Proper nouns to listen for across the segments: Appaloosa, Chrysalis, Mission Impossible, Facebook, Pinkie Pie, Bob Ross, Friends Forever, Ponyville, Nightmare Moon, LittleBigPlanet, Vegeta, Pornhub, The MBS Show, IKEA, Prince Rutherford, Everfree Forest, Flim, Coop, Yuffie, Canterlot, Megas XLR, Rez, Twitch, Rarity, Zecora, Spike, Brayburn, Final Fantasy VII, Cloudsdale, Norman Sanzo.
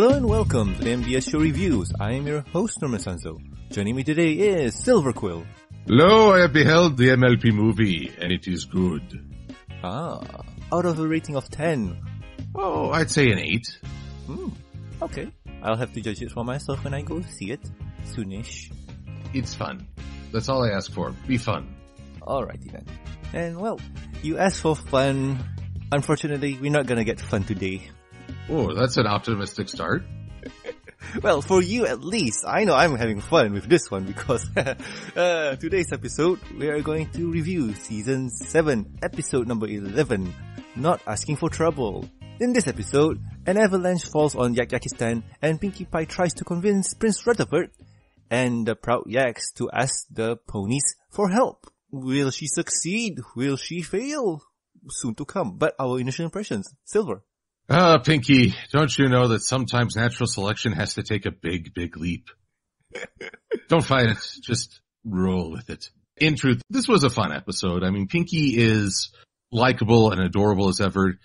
Hello and welcome to the MBS Show Reviews. I am your host, Norman Sanzo. Joining me today is Silver Quill. Hello, I have beheld the MLP movie, and it is good. Ah, out of a rating of 10. Oh, I'd say an 8. Okay. I'll have to judge it for myself when I go see it soonish. It's fun. That's all I ask for. Be fun. Alrighty then. And well, you asked for fun. Unfortunately, we're not gonna get fun today. Oh, that's an optimistic start. Well, for you at least. I know I'm having fun with this one because today's episode, we are going to review Season 7, Episode number 11, Not Asking for Trouble. In this episode, an avalanche falls on Yakyakistan and Pinkie Pie tries to convince Prince Rutherford and the proud yaks to ask the ponies for help. Will she succeed? Will she fail? Soon to come, but our initial impressions. Silver. Ah, Pinkie, don't you know that sometimes natural selection has to take a big, big leap? Don't fight it. Just roll with it. In truth, this was a fun episode. I mean, Pinkie is likable and adorable as ever,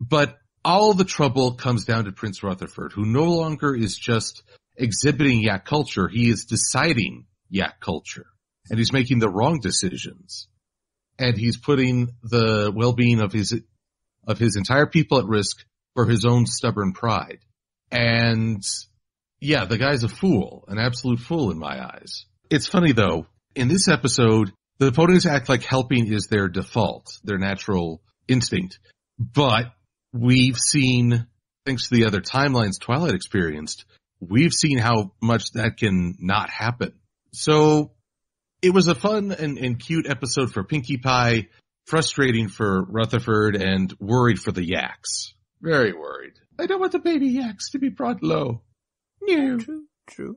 but all the trouble comes down to Prince Rutherford, who no longer is just exhibiting yak culture. He is deciding yak culture, and he's making the wrong decisions, and he's putting the well-being of his entire people at risk for his own stubborn pride. And yeah, the guy's a fool, an absolute fool in my eyes. It's funny though, in this episode, the ponies act like helping is their default, their natural instinct. But we've seen, thanks to the other timelines Twilight experienced, we've seen how much that can not happen. So it was a fun and cute episode for Pinkie Pie, frustrating for Rutherford, and worried for the yaks. Very worried. I don't want the baby yaks to be brought low. No. True.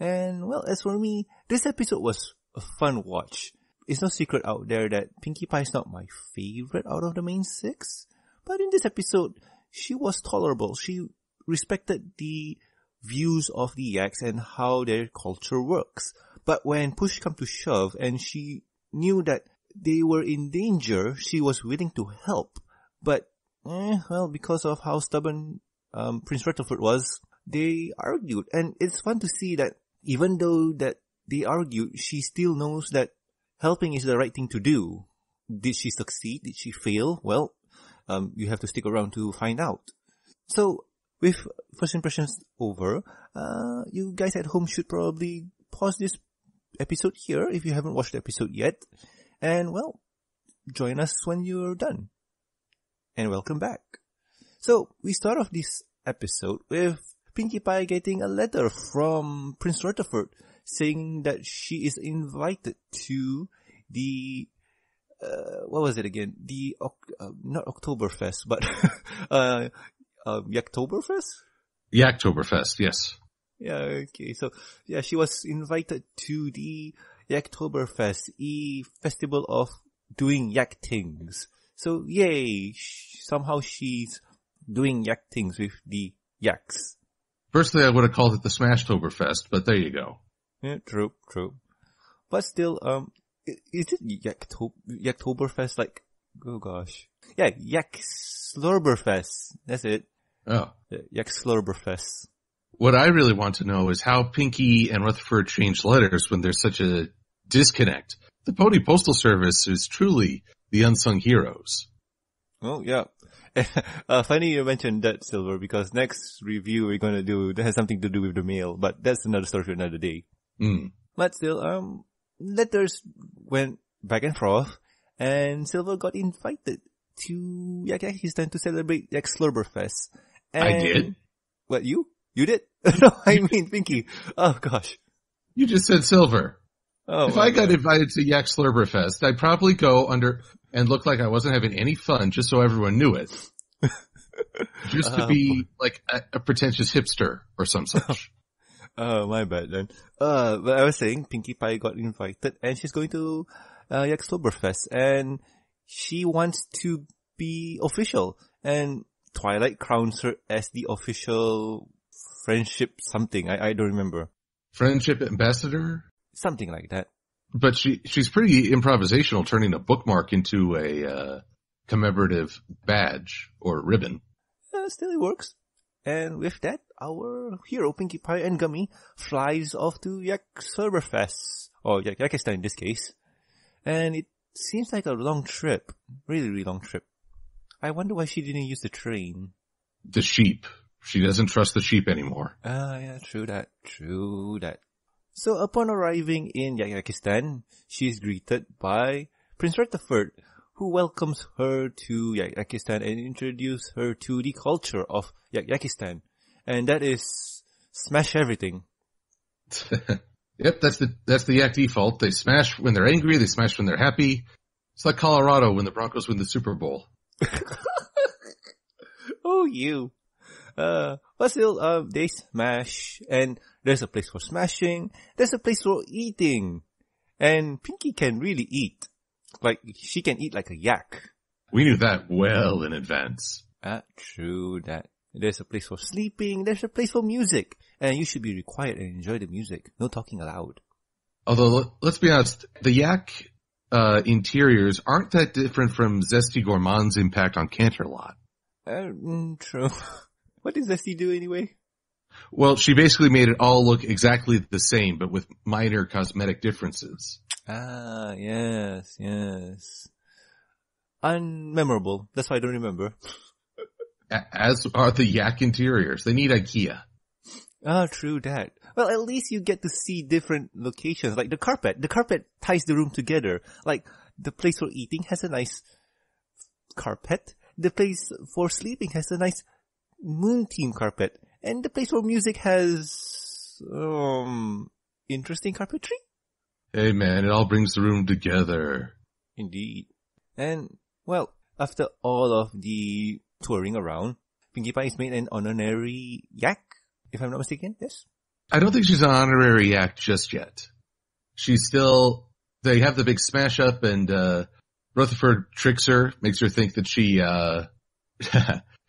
And well, as for me, this episode was a fun watch. It's no secret out there that Pinkie Pie is not my favorite out of the main six. But in this episode, she was tolerable. She respected the views of the yaks and how their culture works. But when push came to shove and she knew that they were in danger, she was willing to help. But because of how stubborn Prince Rutherford was, they argued. And it's fun to see that even though that they argued, she still knows that helping is the right thing to do. Did she succeed? Did she fail? Well, you have to stick around to find out. So, with first impressions over, you guys at home should probably pause this episode here if you haven't watched the episode yet. And, well, join us when you're done. And welcome back. So, we start off this episode with Pinkie Pie getting a letter from Prince Rutherford saying that she is invited to the, not Oktoberfest, but Yaktoberfest? Yaktoberfest, yes. Yeah, okay. So, yeah, she was invited to the Yaktoberfest, a festival of doing yak things. So, yay, somehow she's doing yak things with the yaks. Personally, I would have called it the Smashtoberfest, but there you go. Yeah, true. But still, is it Yaktoberfest? Like, oh gosh. Yeah, Yak Slurberfest. That's it. Oh. Yak Slurberfest. What I really want to know is how Pinkie and Rutherford change letters when there's such a disconnect. The Pony Postal Service is truly the unsung heroes. Oh, yeah. Funny you mentioned that, Silver, because next review we're going to do that has something to do with the mail, but that's another story for another day. Mm. But still, letters went back and forth, and Silver got invited to Yakyakistan to celebrate Yak Slurberfest. I did? What, you? You did? No, I mean Pinkie. Oh, gosh. You just said Silver. Oh, if I got invited to Yak Slurberfest, I'd probably go under and look like I wasn't having any fun just so everyone knew it. Just to be like a pretentious hipster or some such. Oh, my bad then. But I was saying Pinkie Pie got invited and she's going to Yak Slurberfest and she wants to be official. And Twilight crowns her as the official friendship something. I don't remember. Friendship ambassador? Something like that. But she's pretty improvisational, turning a bookmark into a commemorative badge or ribbon. Still it works. And with that, our hero, Pinkie Pie and Gummy, flies off to Yak Slurberfest, or Yakyakistan in this case. And it seems like a long trip. Really, really long trip. I wonder why she didn't use the train. The sheep. She doesn't trust the sheep anymore. Yeah, true that, true that. So upon arriving in Yakyakistan, she is greeted by Prince Rutherford, who welcomes her to Yakyakistan and introduces her to the culture of Yakyakistan. And that is smash everything. Yep, that's the Yak default. They smash when they're angry, they smash when they're happy. It's like Colorado when the Broncos win the Super Bowl. Oh, you. But still, they smash, and there's a place for smashing, there's a place for eating, and Pinkie can really eat. Like, she can eat like a yak. We knew that well in advance. True that. There's a place for sleeping, there's a place for music, and you should be required and enjoy the music, no talking aloud. Although, let's be honest, the yak interiors aren't that different from Zesty Gourmand's impact on Canterlot. True. What does Zesty do anyway? Well, she basically made it all look exactly the same, but with minor cosmetic differences. Yes. Unmemorable. That's why I don't remember. As are the yak interiors. They need IKEA. True that. Well, at least you get to see different locations. Like the carpet. The carpet ties the room together. Like, the place for eating has a nice carpet. The place for sleeping has a nice moon theme carpet. And the place for music has interesting carpentry. Hey man, it all brings the room together. Indeed. And well, after all of the touring around, Pinkie Pie is made an honorary yak, if I'm not mistaken, yes? I don't think she's an honorary yak just yet. She's still, they have the big smash up and Rutherford tricks her, makes her think that she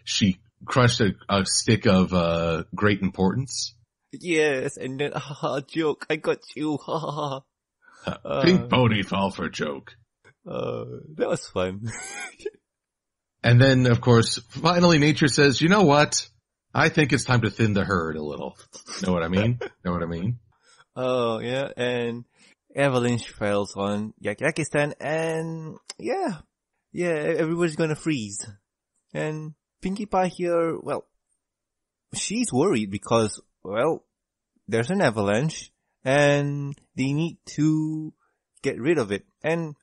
she crushed a stick of great importance. Yes, and then joke, I got you, Pink Pony fall for a joke. That was fun. And then, of course, finally nature says, you know what? I think it's time to thin the herd a little. Know what I mean? Know what I mean? Oh, yeah. And avalanche falls on Yakyakistan and yeah, everybody's gonna freeze. And Pinkie Pie here, well, she's worried because, well, there's an avalanche. And they need to get rid of it. And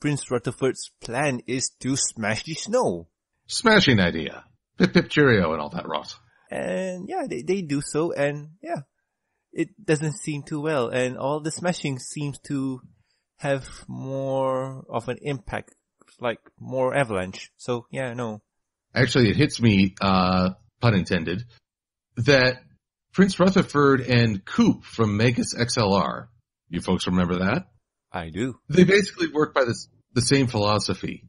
Prince Rutherford's plan is to smash the snow. Smashing idea. Pip cheerio and all that rot. And yeah, they do so, and yeah, it doesn't seem too well. And all the smashing seems to have more of an impact, like more avalanche. So yeah, no. Actually, it hits me, pun intended, that Prince Rutherford and Coop from Megas XLR. You folks remember that? I do. They basically work by the same philosophy.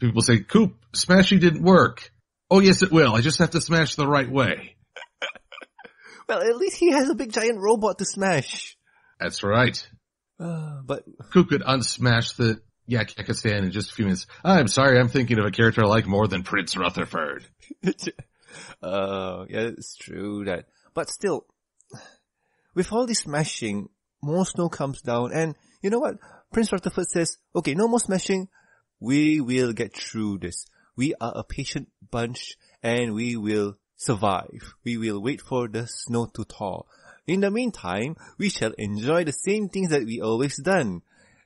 People say, Coop, smashing didn't work. Oh, yes, it will. I just have to smash the right way. Well, at least he has a big giant robot to smash. That's right. But Coop could unsmash the Yakyakistan in just a few minutes. I'm sorry, I'm thinking of a character I like more than Prince Rutherford. Yeah, it's true that. But still, with all this smashing, more snow comes down, and you know what? Prince Rutherford says, okay, no more smashing, we will get through this. We are a patient bunch, and we will survive. We will wait for the snow to thaw. In the meantime, we shall enjoy the same things that we always done.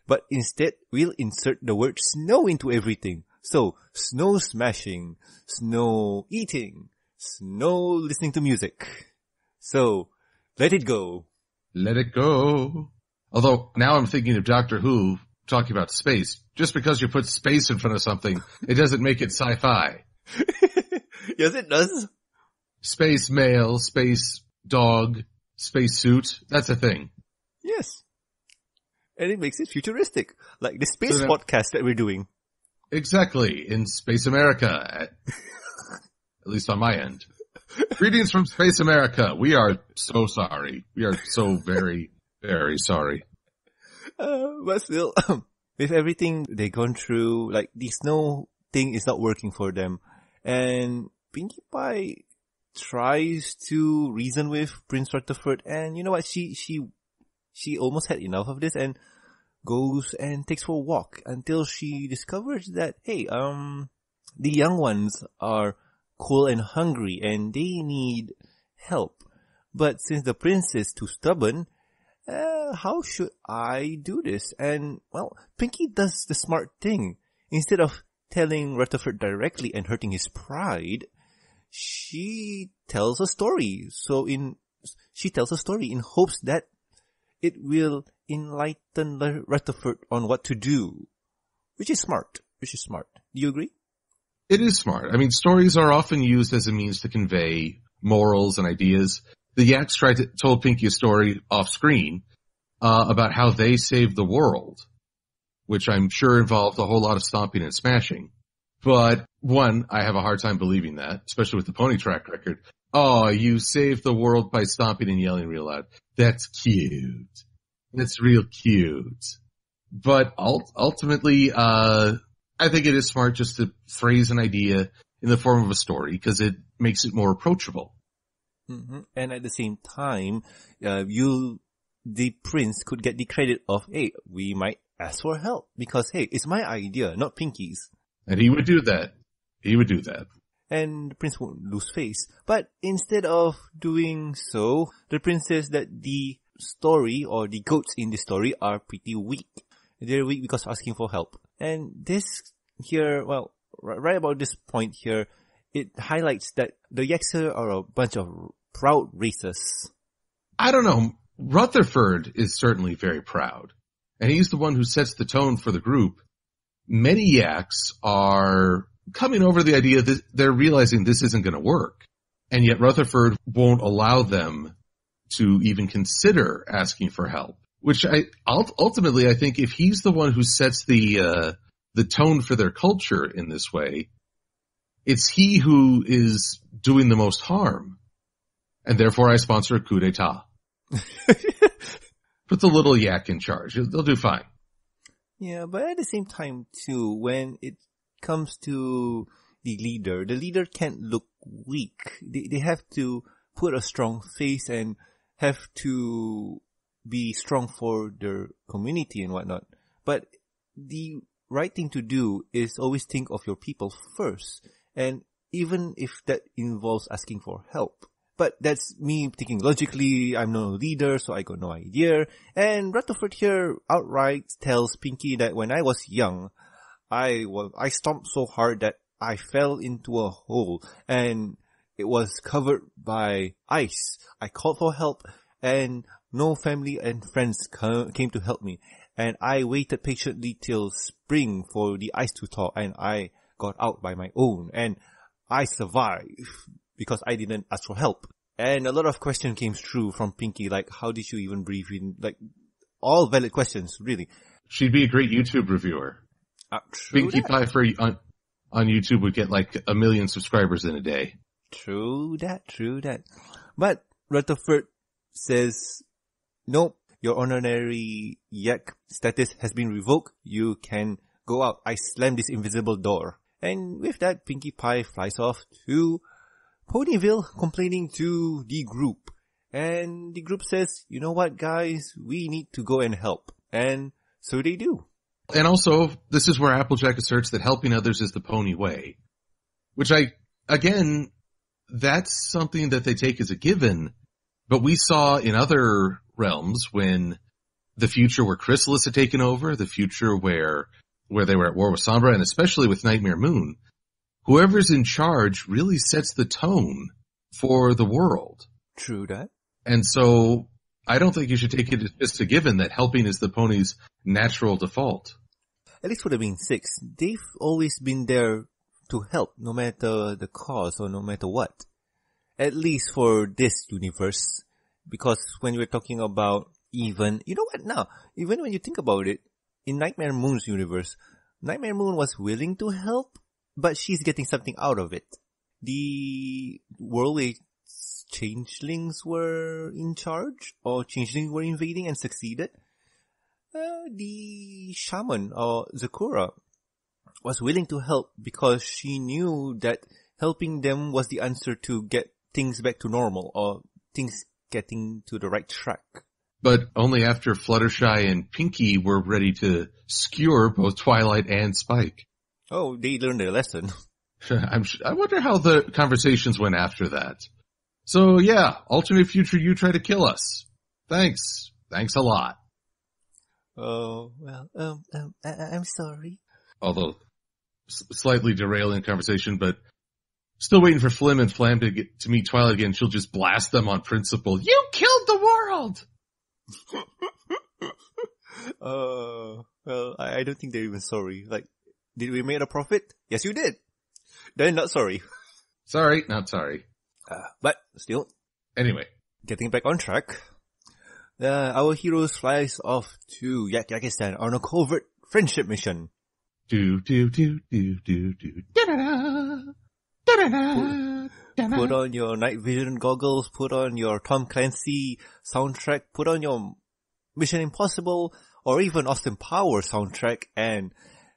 But instead, we'll insert the word snow into everything. So, snow smashing, snow eating, snow listening to music. So, let it go. Let it go. Although, now I'm thinking of Doctor Who talking about space. Just because you put space in front of something, it doesn't make it sci-fi. Yes, it does. Space male, space dog, space suit. That's a thing. Yes. And it makes it futuristic. Like the space podcast that we're doing. Exactly. In Space America. At least on my end. Greetings from Space America. We are so sorry. We are so very, very sorry. But still, with everything they've gone through, like the snow thing is not working for them. And Pinkie Pie tries to reason with Prince Rutherford, and you know what, she almost had enough of this and goes and takes for a walk until she discovers that, hey, the young ones are cold and hungry and they need help. But since the prince is too stubborn, how should I do this? And, well, Pinkie does the smart thing. Instead of telling Rutherford directly and hurting his pride, she tells a story. She tells a story in hopes that it will enlighten Rutherford on what to do. Which is smart. Do you agree? It is smart. I mean, stories are often used as a means to convey morals and ideas. The Yaks told Pinkie a story off screen about how they saved the world, which I'm sure involved a whole lot of stomping and smashing. But, one, I have a hard time believing that, especially with the pony track record. Oh, you saved the world by stomping and yelling real loud. That's cute. That's real cute. But ultimately, I think it is smart just to phrase an idea in the form of a story because it makes it more approachable. Mm-hmm. And at the same time, the prince could get the credit of, hey, we might ask for help because, hey, it's my idea, not Pinkie's. And he would do that. And the prince won't lose face. But instead of doing so, the prince says that the story or the goats in the story are pretty weak. They're weak because asking for help. And this here, well, right about this point here, it highlights that the Yaks here are a bunch of proud racists. I don't know. Rutherford is certainly very proud. And he's the one who sets the tone for the group. Many Yaks are coming over the idea that they're realizing this isn't going to work. And yet Rutherford won't allow them to even consider asking for help. Which ultimately I think if he's the one who sets the tone for their culture in this way, it's he who is doing the most harm. And therefore I sponsor a coup d'etat. Put the little Yak in charge. They'll do fine. Yeah, but at the same time too, when it comes to the leader can't look weak. They have to put a strong face and have to be strong for their community and whatnot. But the right thing to do is always think of your people first. And even if that involves asking for help. But that's me thinking logically, I'm no leader, so I got no idea. And Rutherford here outright tells Pinkie that when I was young, I stomped so hard that I fell into a hole. And it was covered by ice. I called for help and no family and friends came to help me. And I waited patiently till spring for the ice to thaw and I got out by my own. And I survived because I didn't ask for help. And a lot of questions came through from Pinkie, like how did you even breathe in? Like all valid questions, really. She'd be a great YouTube reviewer. Pinkie Pie on YouTube would get like 1 million subscribers in a day. True that. But Rutherford says, nope, your honorary Yak status has been revoked. You can go out. I slammed this invisible door. And with that, Pinkie Pie flies off to Ponyville complaining to the group. And the group says, you know what, guys, we need to go and help. And so they do. And also, this is where Applejack asserts that helping others is the pony way. Which again, that's something that they take as a given. But we saw in other realms when the future where Chrysalis had taken over, the future where they were at war with Sombra, and especially with Nightmare Moon, whoever's in charge really sets the tone for the world. True that. And so I don't think you should take it as just a given that helping is the pony's natural default. At least for the Wing Six, they've always been there to help, no matter the cause or no matter what. At least for this universe. Because when we're talking about even when you think about it, in Nightmare Moon's universe, Nightmare Moon was willing to help, but she's getting something out of it. The worldly changelings were in charge, or changelings were invading and succeeded. The shaman, or Zecora, was willing to help because she knew that helping them was the answer to get things back to normal or things getting to the right track. But only after Fluttershy and Pinkie were ready to skewer both Twilight and Spike. Oh, they learned their lesson. I wonder how the conversations went after that. So yeah, alternate future you try to kill us. Thanks. Thanks a lot. Oh, well, I'm sorry. Although, slightly derailing conversation, but still waiting for Flim and Flam to get to meet Twilight again. She'll just blast them on principle. You killed the world! Well, I don't think they're even sorry. Like, did we make a profit? Yes, you did. They're not sorry. Sorry, not sorry. But still. Anyway. Getting back on track. Our heroes flies off to Yakyakistan on a covert friendship mission. Put on your night vision goggles, put on your Tom Clancy soundtrack, put on your Mission Impossible or even Austin Powers soundtrack, and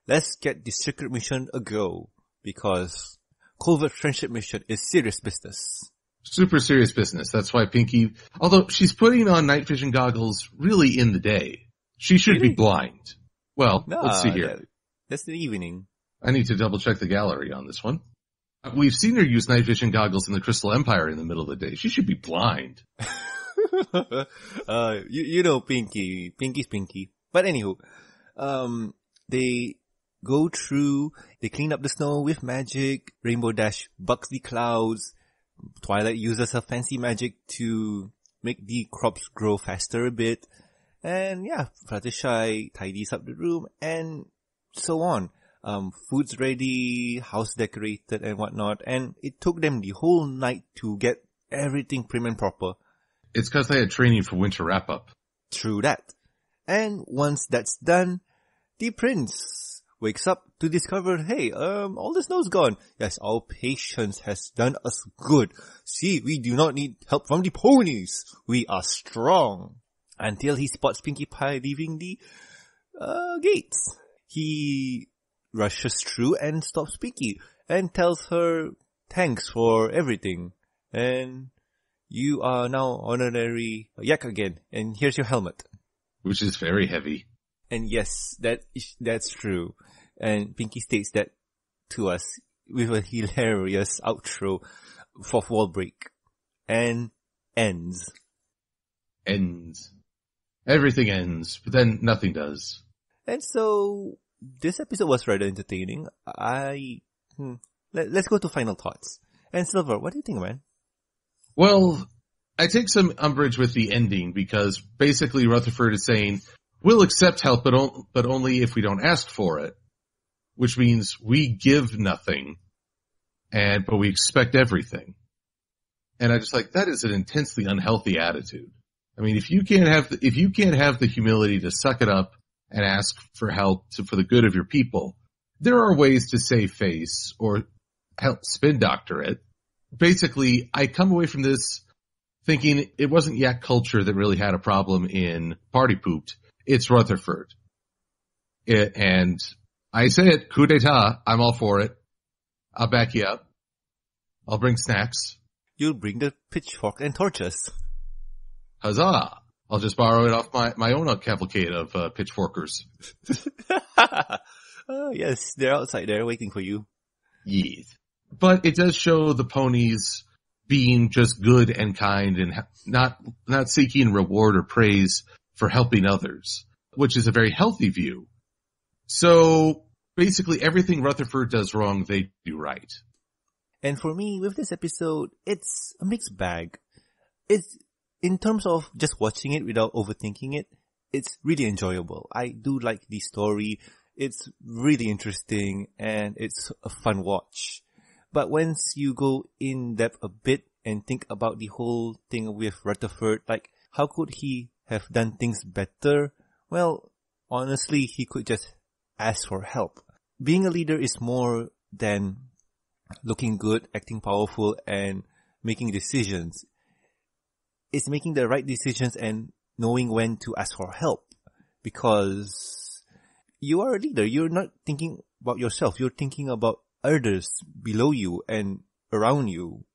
let's get this secret mission a go, because covert friendship mission is serious business. Super serious business. That's why Pinkie, although she's putting on night vision goggles really in the day. She should be blind. Well, no, let's see here. That's the evening. I need to double check the gallery on this one. We've seen her use night vision goggles in the Crystal Empire in the middle of the day. She should be blind. You know Pinkie. Pinkie's Pinkie. But anywho, they go through, they clean up the snow with magic, Rainbow Dash bucks the clouds, Twilight uses her fancy magic to make the crops grow faster a bit. And yeah, Fluttershy tidies up the room and so on. Food's ready, house decorated and whatnot. And it took them the whole night to get everything prim and proper. It's because they had training for winter wrap-up. True that. And once that's done, the prince wakes up to discover, hey, all the snow's gone. Yes, our patience has done us good. See, we do not need help from the ponies. We are strong. Until he spots Pinkie Pie leaving the gates. He rushes through and stops Pinkie and tells her, thanks for everything. And you are now honorary yak again. And here's your helmet. Which is very heavy. And yes, that's true. And Pinkie states that to us with a hilarious outro, fourth wall break, and ends. Ends. Everything ends, but then nothing does. And so, this episode was rather entertaining. Let's go to final thoughts. And Silver, what do you think, man? Well, I take some umbrage with the ending because basically Rutherford is saying, we'll accept help, but only if we don't ask for it. Which means we give nothing, but we expect everything. And I just that is an intensely unhealthy attitude. I mean, if you can't have the humility to suck it up and ask for help for the good of your people, there are ways to save face or help spin doctor it. Basically, I come away from this thinking it wasn't yak culture that really had a problem in Party Pooped. It's Rutherford. And I say it, coup d'etat, I'm all for it. I'll back you up. I'll bring snacks. You'll bring the pitchfork and torches. Huzzah! I'll just borrow it off my own cavalcade of pitchforkers. Oh, yes, they're outside there waiting for you. Yes. But it does show the ponies being just good and kind and not seeking reward or praise for helping others, which is a very healthy view. So basically everything Rutherford does wrong, they do right. And for me, with this episode, it's a mixed bag. It's, in terms of just watching it without overthinking it, it's really enjoyable. I do like the story. It's really interesting and it's a fun watch. But once you go in depth a bit and think about the whole thing with Rutherford, how could he have done things better? Well, honestly, he could just ask for help. Being a leader is more than looking good, acting powerful, and making decisions. It's making the right decisions and knowing when to ask for help. Because you are a leader. You're not thinking about yourself. You're thinking about others below you and around you.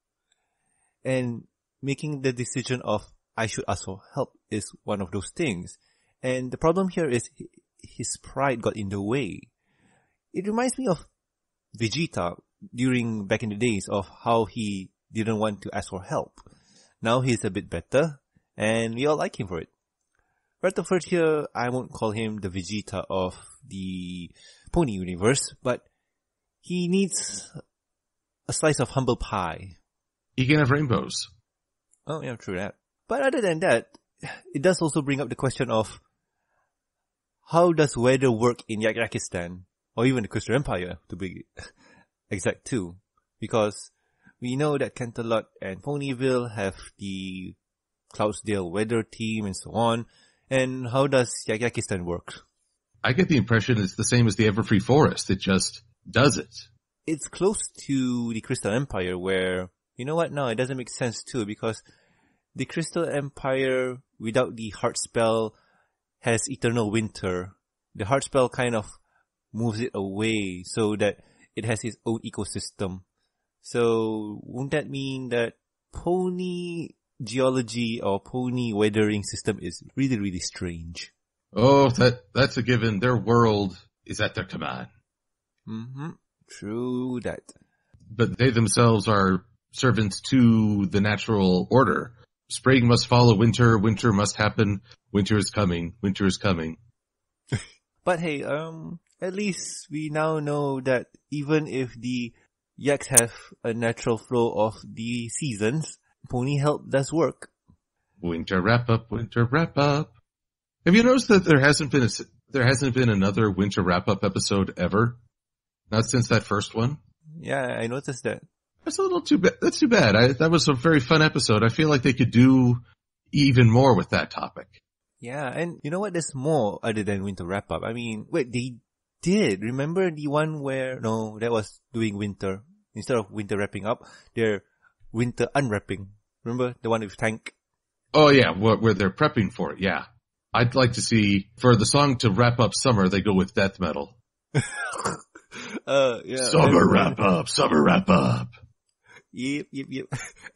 And making the decision of, I should ask for help is one of those things. And the problem here is his pride got in the way. It reminds me of Vegeta back in the days of how he didn't want to ask for help. Now he's a bit better and we all like him for it. Rutherford here, I won't call him the Vegeta of the Pony universe, but he needs a slice of humble pie. He can have rainbows. Oh yeah, true that. But other than that, it does also bring up the question of how does weather work in Yakyakistan? Or even the Crystal Empire, to be exact too. Because we know that Canterlot and Ponyville have the Cloudsdale weather team and so on. And how does Yakyakistan work? I get the impression it's the same as the Everfree Forest. It just does it. It's close to the Crystal Empire where, you know what, no, it doesn't make sense too, because the Crystal Empire without the heart spell has eternal winter. The heart spell kind of moves it away so that it has its own ecosystem. So won't that mean that pony geology or pony weathering system is really, really strange? Oh, that's a given. Their world is at their command. Mm-hmm. True that. But they themselves are servants to the natural order. Spring must follow winter. Winter must happen. Winter is coming. Winter is coming. But hey, at least we now know that even if the yaks have a natural flow of the seasons, pony help does work. Winter wrap up, winter wrap up. Have you noticed that there hasn't been another winter wrap up episode ever? Not since that first one. Yeah, I noticed that. That's a little too bad. That's too bad. That was a very fun episode. I feel like they could do even more with that topic. Yeah, and you know what? There's more other than winter wrap up. I mean, wait, they did. Remember the one where, no, that was doing winter. Instead of winter wrapping up, they're winter unwrapping. Remember the one with Tank? Oh yeah, where they're prepping for it, yeah. I'd like to see, for the song to wrap up summer, they go with death metal. Yeah. Summer wrap up, summer wrap up. Yep.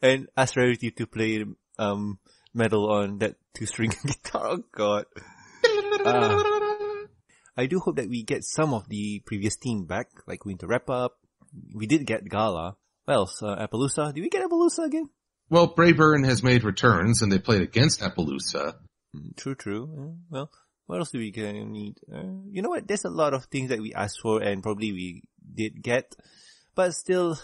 And ask Rarity to play metal on that two-string guitar. Oh god. I do hope that we get some of the previous theme back, like winter wrap up. We did get Gala. What else? Appaloosa. Did we get Appaloosa again? Well, Brayburn has made returns and they played against Appaloosa. True. Well, what else do we need? You know what? There's a lot of things that we asked for and probably we did get. But still,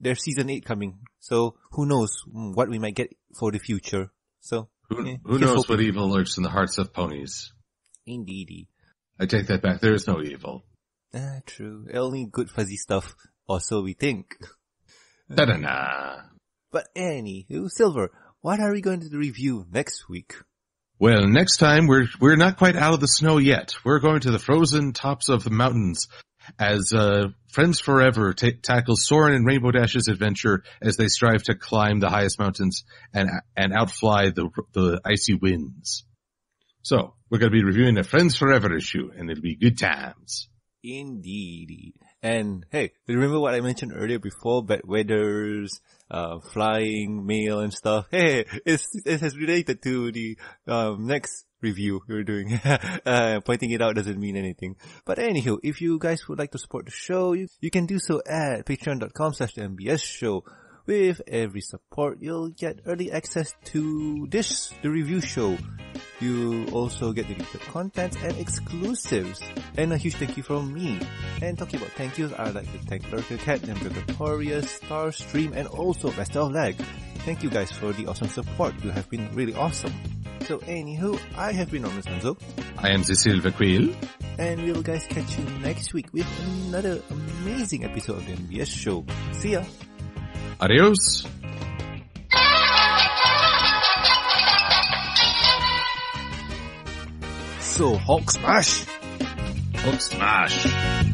there's season 8 coming. So who knows what we might get for the future. So who knows what evil lurks in the hearts of ponies? Indeedy. I take that back. There is no evil. True. Only good fuzzy stuff, or so we think. Da-da-na. But anywho, Silver, what are we going to review next week? Well, next time we're not quite out of the snow yet. We're going to the frozen tops of the mountains as Friends Forever tackles Soarin' and Rainbow Dash's adventure as they strive to climb the highest mountains and outfly the icy winds. So, we're going to be reviewing the Friends Forever issue, and it'll be good times. Indeed. And, hey, remember what I mentioned earlier before? Bad weathers, flying, mail and stuff. Hey, it's related to the next review we're doing. Pointing it out doesn't mean anything. But anywho, if you guys would like to support the show, you can do so at patreon.com/MBS show. With every support, you'll get early access to the review show. You also get the contents and exclusives. And a huge thank you from me. And talking about thank yous, I'd like to thank LurkerCat, Nembergatorius, Starstream, and also Master of Lag. Thank you guys for the awesome support. You have been really awesome. So anywho, I have been Norman Sanzo. I am the Silver Quill. And we'll guys catch you next week with another amazing episode of the MBS show. See ya! Adios. So, Hulk Smash.